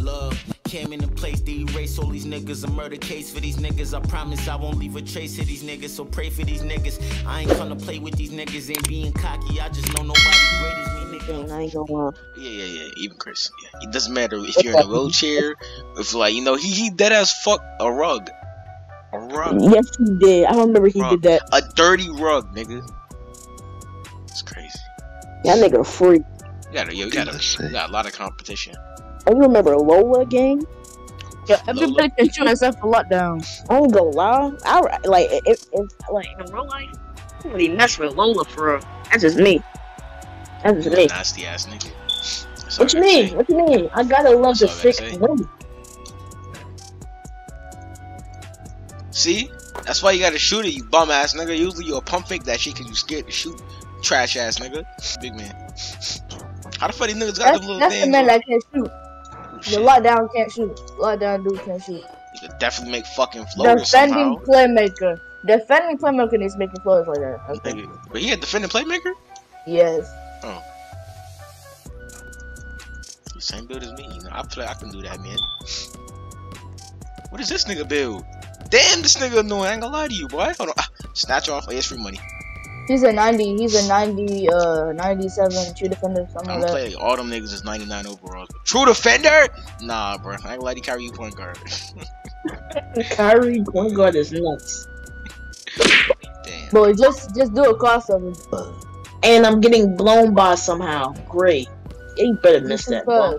Love came in a place to erase all these niggas. A murder case for these niggas. I promise I won't leave a trace of these niggas. So pray for these niggas. I ain't gonna play with these niggas. Ain't being cocky. I just know nobody's great as me. Yeah. Even Chris. Yeah. It doesn't matter if you're in a wheelchair. If like, you know, he dead ass fuck a rug. A rug. Yes, he did. I remember he did that. A dirty rug, nigga. It's crazy. That nigga a freak. You got a lot of competition. I remember Lola gang. Yeah, everybody can shoot himself a lot down. I don't go lie. Like in real life, nobody mess with Lola for real. That's just me. That's me. Nasty ass nigga. What you mean? What you mean? I gotta love the sick women. See? That's why you gotta shoot it, you bum ass nigga. Usually you're a pump fake that shit because you scared to shoot. Trash ass nigga. Big man. How the fuck these niggas got them little things? That's the man that can't shoot. The lockdown can't shoot. Lockdown dude can't shoot. You could definitely make fucking floaters somehow. Defending playmaker is making floaters like that. Okay. But he had defending playmaker? Yes. Oh. The same build as me. You know, I can do that, man. What is this nigga build? Damn, this nigga annoying. I ain't gonna lie to you, boy. Hold on. Snatch off. It's free money. He's a 97 true defender. I don't play all them niggas is 99 overall. True defender? Nah, bro. I ain't gonna lie to Kyrie point guard. Kyrie point guard is nuts. Damn. Boy, just do a crossover. And I'm getting blown by somehow. Great. Yeah, you better miss that, bro.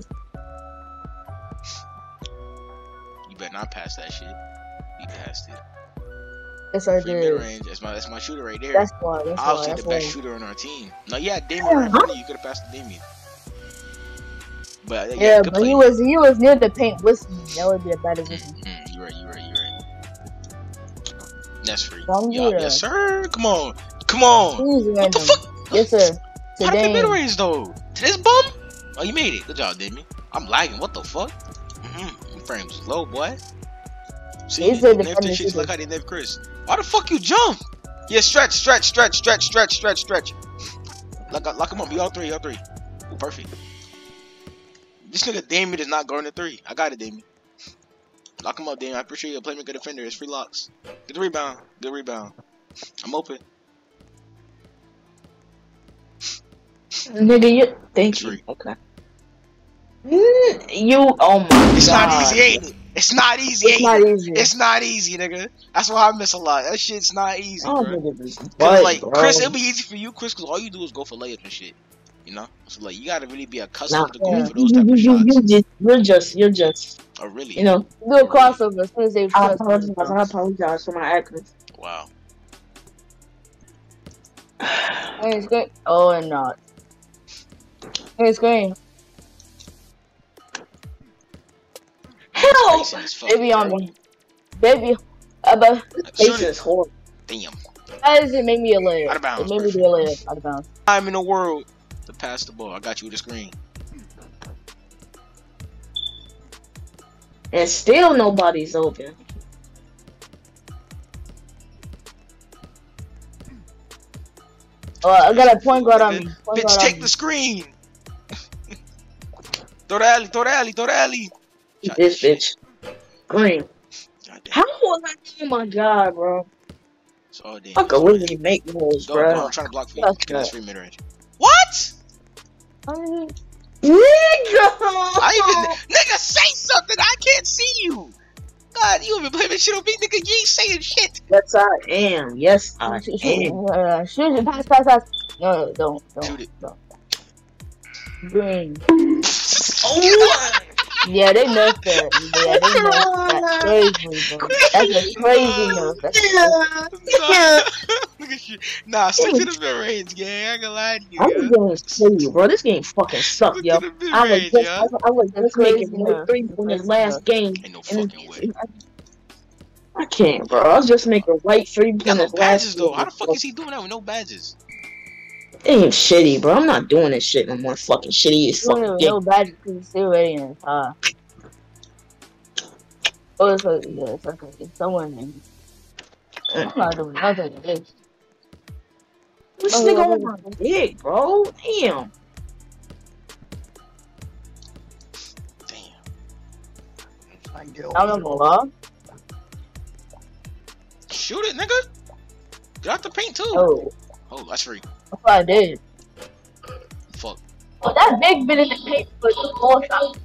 You better not pass that shit. You passed it. Yes, I did. That's my shooter right there. That's why. Obviously the best shooter on our team. No, yeah, Damian. Right, you could have passed to Damian. But yeah, but he was near the paint with me. That would be a better decision. You're right. That's free. Yes, sir. Come on. Easy, what the fuck? Yes, sir. How did the mid range though? To this bum? Oh, you made it. Good job, Damian. I'm lagging. What the fuck? Frames low, boy. See, look how they nerf Chris. Why the fuck you jump? Yeah, stretch. Lock him up. Y'all three. Ooh, perfect. This nigga Damian is not guarding the three. I got it, Damian. Lock him up, Damian. I appreciate you playmaker defender. It's free locks. Get the rebound. I'm open. Nigga, you. Thank you. Okay. You. Oh my. It's not easy, ain't it? It's not easy, nigga. That's why I miss a lot. That shit's not easy, bro. Like, Chris, it'll be easy for you, Chris, because all you do is go for layups and shit. You know? So, like, you gotta really be accustomed to going for those type of shots. You're just. Oh, really? You know? Do a crossover as soon as they try. I apologize for my accuracy. Wow. It's great. Oh, and not. It's great. Hell, baby on me, baby. But face is horrible. Damn. Why does it make me a layer? Out of bounds. It made me a layer. Out of bounds. I'm in the world to pass the ball. I got you with the screen. And still nobody's open. I got a point guard on me. Bitch, take the screen. Throw the alley. This bitch. Green. How was I? Oh my god, bro. I could really make moves, bro. I'm trying to block for you. That's free mid range. What? Nigga! Nigga, say something! I can't see you! God, you been blaming shit on me, nigga. You ain't saying shit. Yes, I am. Shoot it. Pass. No, don't. Shoot it. Green. Oh my! Yeah, they nerfed that. Crazy, bro. That's a crazy nerf. Nah, stick to the mid range, gang. I ain't gonna lie to you. I'm gonna kill you, bro. This game fucking sucks, yo. I was just making 1 3 in this last game. Ain't no fucking way. I can't, bro. I was just making right 3 in this last game. How the fuck is he doing that with no badges? Ain't shitty, bro. I'm not doing this shit no more. Fucking shitty is fucking dick. No bad because still waiting. Oh, it's like, yeah, it's okay. It's someone named. I'm not doing nothing to this. This nigga on my dick, bro. Damn. I'm not gonna lie. Shoot it, nigga. Get out the paint, too. Oh, that's free. That's what I did. Fuck. Oh, that big bit in the paint was a ball shot.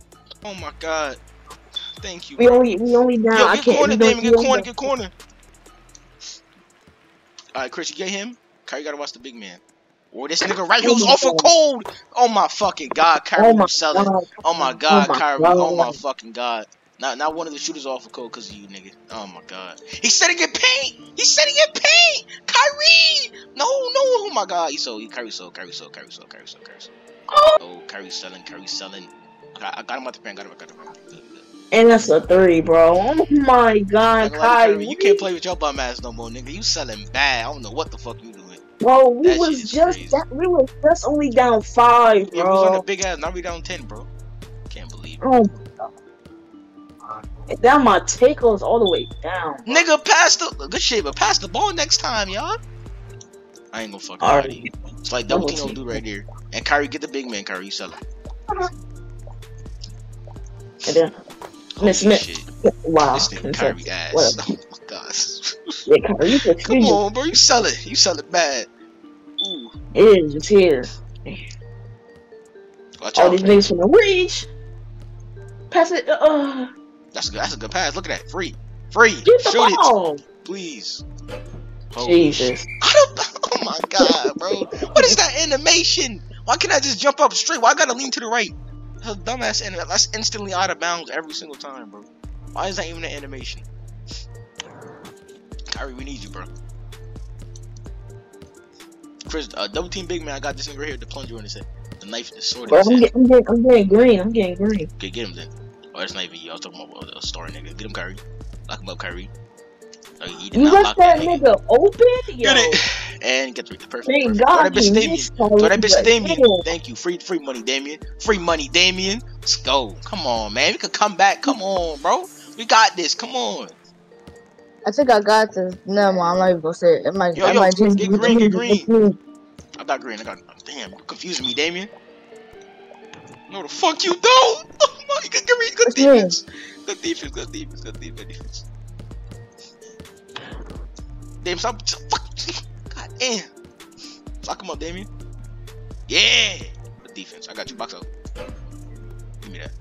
Oh, my God. Thank you. We only down. Yo, get corner, Damon. Get corner, get corner. Alright, Chris, you get him. Kyrie gotta watch the big man. Or this nigga right here was awful cold. Oh my fucking god, Kyrie, oh my selling. God. Oh my god, oh my Kyrie. God. Oh my fucking god. Not one of the shooters awful cold because of you, nigga. Oh my god. He said he get paint. He said he get paint. Kyrie. No, no. Oh my god. He sold. Kyrie sold. Oh, Kyrie selling. I got him out the paint. Good. And that's a 3, bro. Oh my god, Kyrie. You can't play with your bum ass no more, nigga. You selling bad. I don't know what the fuck you doing. Bro, we was just only down 5, bro. Yeah, we was on the big ass. Now we down 10, bro. Can't believe it. Oh my god. Damn, my tackles all the way down. Bro. Nigga, pass the good shit, but pass the ball next time, y'all. I ain't gonna fucking lie to you. It's like double team don't do right here. And Kyrie, get the big man, Kyrie. You selling. And then. Wow. This thing Kyrie ass. Oh my god. Yeah, come on, bro. You sell it bad. Ooh. It's here. Watch all these niggas from the reach. Pass it. That's a good pass. Look at that. Free. Shoot it, please. Holy Jesus. Oh my god, bro. What is that animation? Why can't I just jump up straight? Why I gotta lean to the right? That's a dumbass animation. That's instantly out of bounds every single time, bro. Why is that even an animation? Kyrie, we need you, bro. Chris, double team big man. I got this nigga right here. The plunger in his head. The knife, the sword in his head. I'm getting green. Okay, get him then. Oh, that's not even you. I was talking about a star nigga. Get him, Kyrie. Lock him up, Kyrie. You left that nigga open? Yo. Get it. And get the perfect. Thank God. Throw that bitch to Damian. Thank you. Free money, Damian. Free money, Damian. Let's go. Come on, man. We could come back. Come on, bro. We got this. Come on. I think I got this. No, man, I'm not even gonna say it. Yo, get green. I got green. Damn, you're confusing me, Damian. No, the fuck you don't. Good defense. Damn, stop. God damn. Lock him up, Damien. Yeah. Good defense. I got you. Box out. Give me that.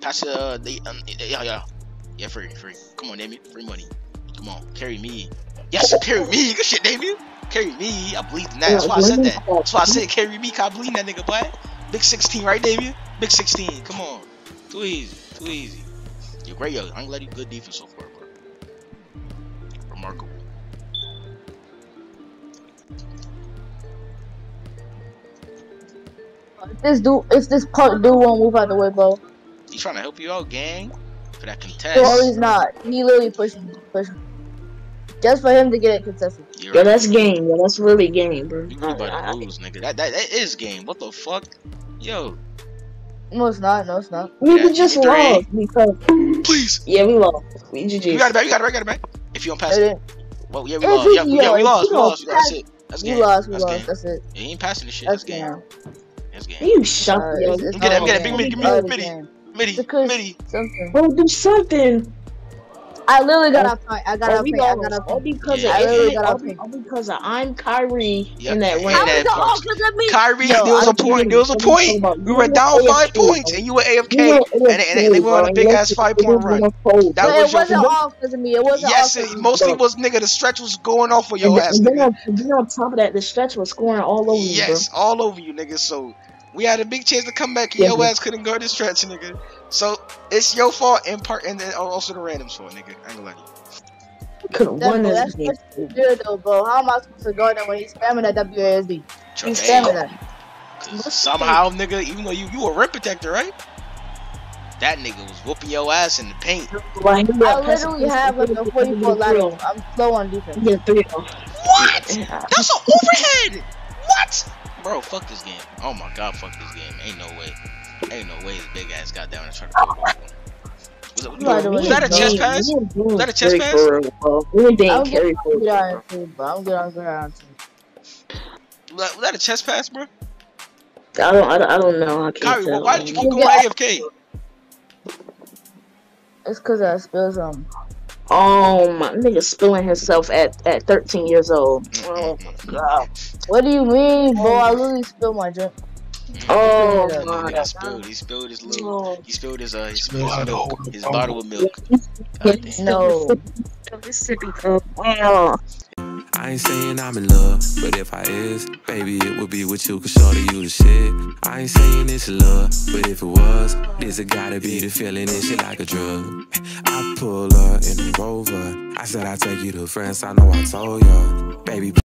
Pass Yeah, free. Come on, Damien. Free money. Come on. Carry me. Yes, carry me. Good shit, Damien. Carry me. I believe in that. That's why I said that. That's why I said carry me. I believe in that nigga, boy. Big 16, right, Damien? Big 16. Come on. Too easy. You're great, yo. I'm glad you good defense so far, bro. Remarkable. This punk dude won't move out the way, bro. He's trying to help you out, gang. For that contest. No, he's not. He literally pushing. Just for him to get it contested. Yo, right. That's game. Yo, that's really game, bro. You about to lose, nigga. That is game. What the fuck? Yo. No, it's not. We just lost because. Please. Yeah, we lost. We GG. You got it back. If you don't pass it. Well, yeah, we lost. Yeah, we lost. That's it. That's game. We lost. That's it. Yeah, he ain't passing this shit. That's game. You shut up. Get it. Big midi. Bro, do something. I literally got up. I got up. All because I'm Kyrie in that one. Kyrie, there was a point. We were down 5 points, and you were AFK, and they went on a big ass 5-point run. It wasn't all because of me. It wasn't. Yes, it mostly was, nigga. The stretch was going off for your ass. Then on top of that, the stretch was scoring all over you. Yes, all over you, nigga. So. We had a big chance to come back, and your ass couldn't guard this stretch, nigga. So it's your fault in part, and then also the randoms fault, nigga. I ain't gonna lie to you. Could've won this game. That's what you do, though, bro. How am I supposed to guard him when he's spamming that WASD? He's spamming that. Somehow, nigga, even though you a rim protector, right? That nigga was whooping your ass in the paint. I literally have like a 44 lateral. I'm slow on defense. What? That's an overhead. What? Bro, fuck this game. Oh my god, fuck this game. Ain't no way this big ass got down and tried to play ball. Was that a chest pass? Was that a chest pass? Was that a chest pass, bro? I don't know. Kyrie, why did you keep going AFK? It's because I spilled something. Oh, my nigga spilling himself at 13 years old. Oh, my God. What do you mean, boy? I literally spilled my drink. Oh, my God. He spilled his little. He spilled his bottle of milk. No. I ain't saying I'm in love, but if I is, baby, it would be with you, cause shorty, you the shit. I ain't saying it's love, but if it was, this it gotta be the feeling, this shit like a drug. I pull her in the Rover, I said I'll take you to France, I know I told ya, baby.